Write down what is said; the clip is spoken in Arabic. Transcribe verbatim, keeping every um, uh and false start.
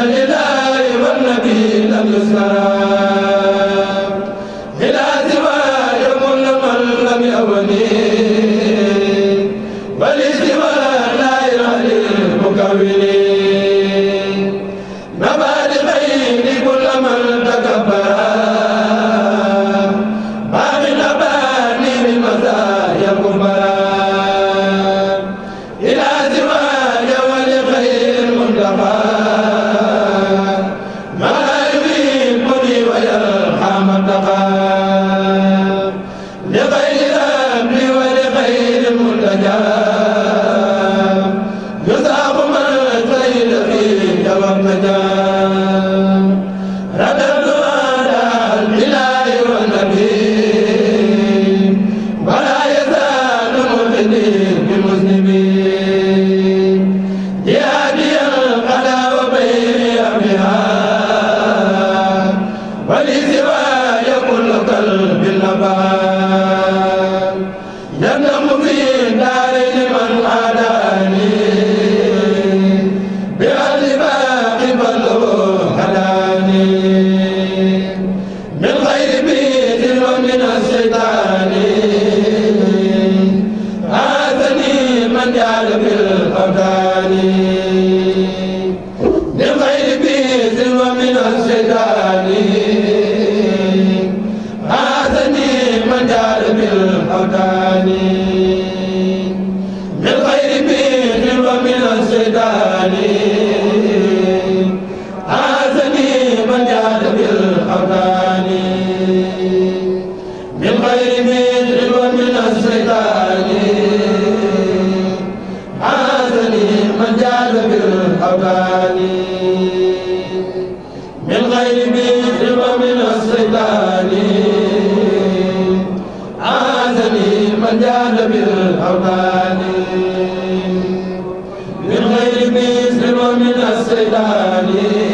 الإله والنبي لم يسرى. سيداني عازني من جاد بالحمداني من غير مدر ومن السيداني عازني من جاد بالحمداني من غير مدر ومن السيداني عازني من جاد بالحمداني من غير مدر ومن السيداني